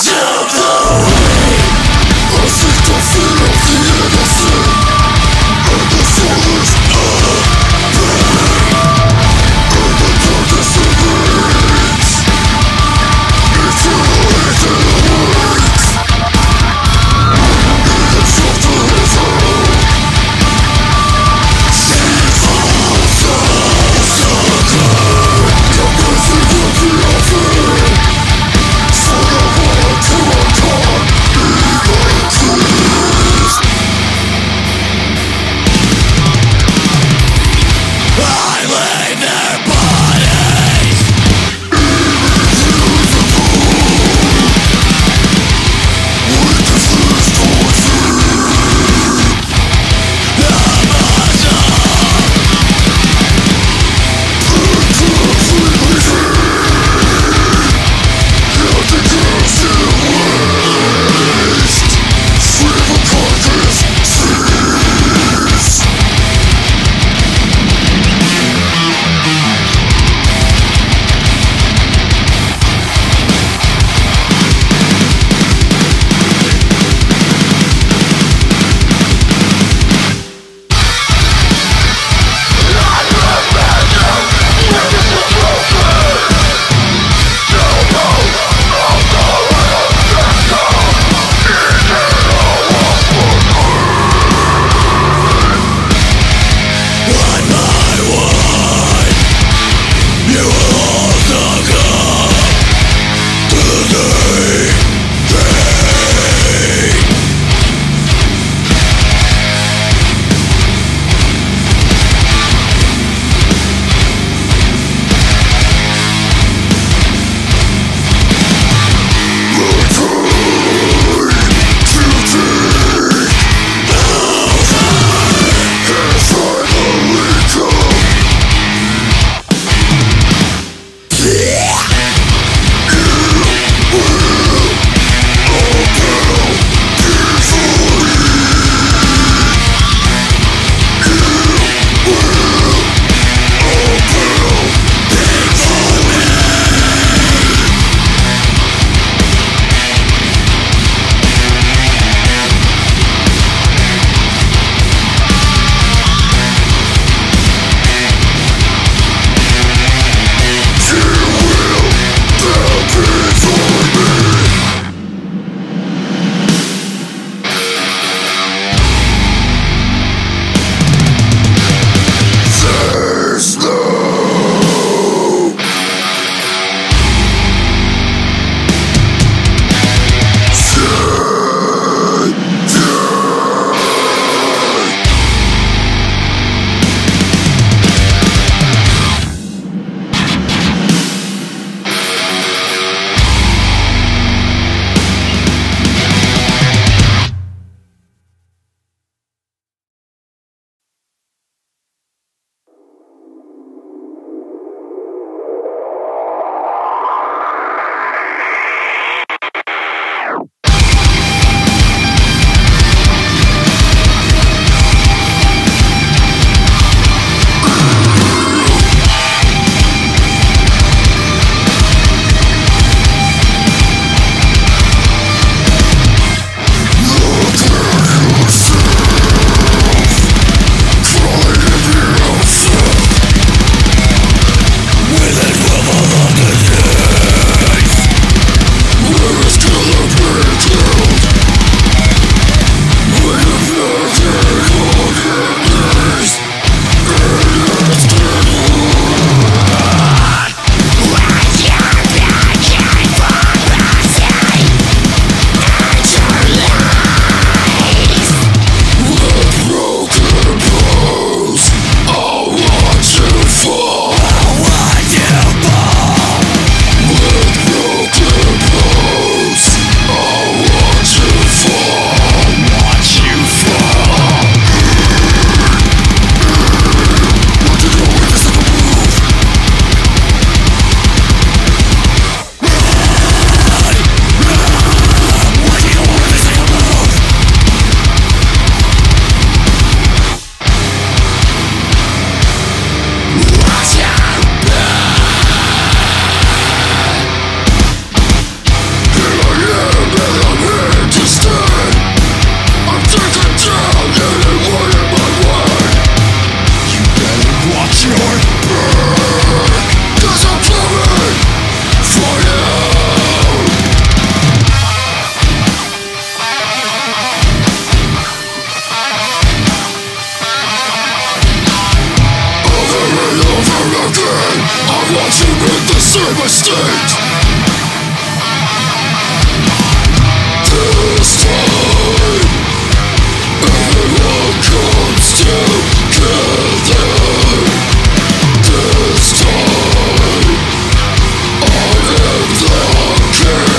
Come on, come on. serve a state. This time everyone comes together. This time I am the king.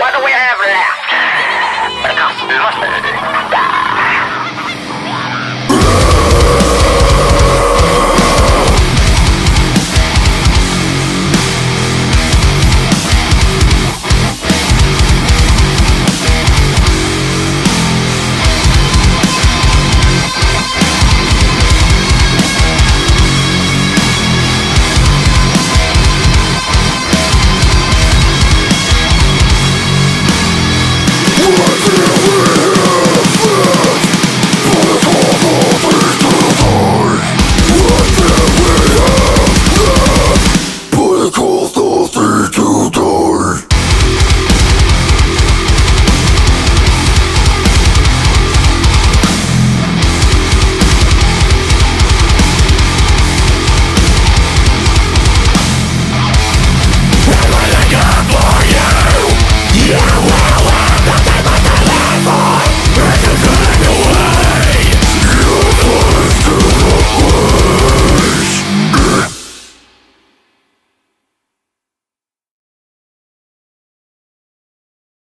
What do we have left? Because nothing.